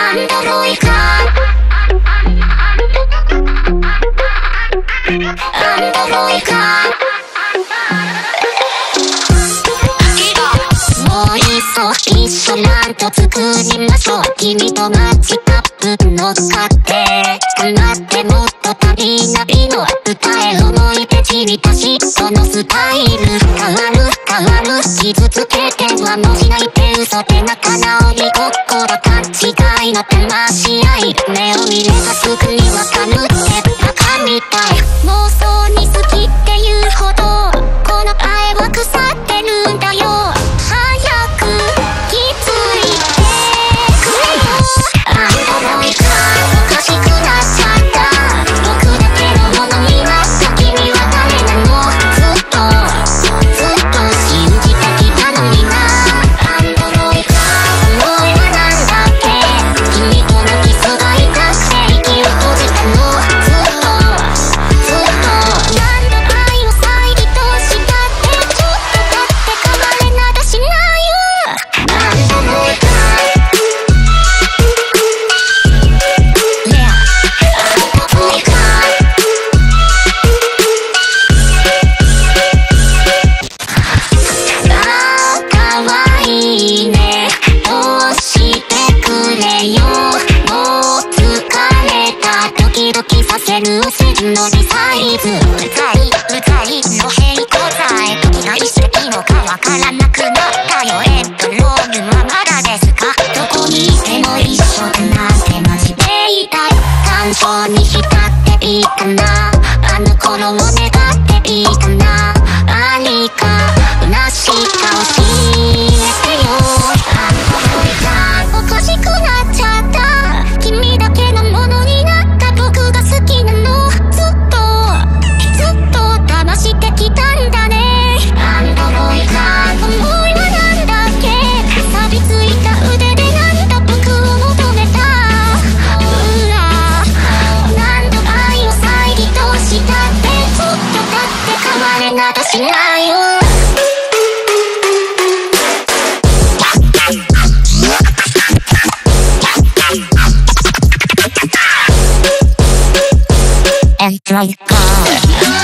Android Girl, Android Girl.もういっそ一緒なんて作りましょう。君とマッチアップ乗っかって叶ってもっと足りないのは歌え思い出散りたしそのスタイル変わる傷つけてはもしないって嘘で仲直りごっこだ勘違いな騙し合い目を見ればすぐにわかるってバカみたい妄想に好きっていうほどこの愛は腐ってるんだよAndroid Girl.